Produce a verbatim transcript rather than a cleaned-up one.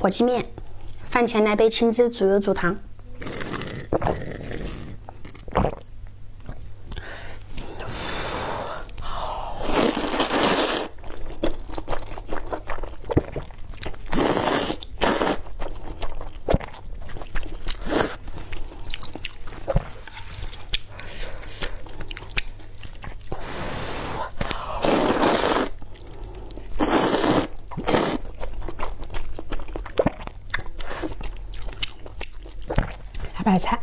火鸡面，饭前来杯青汁，主油主糖。白菜。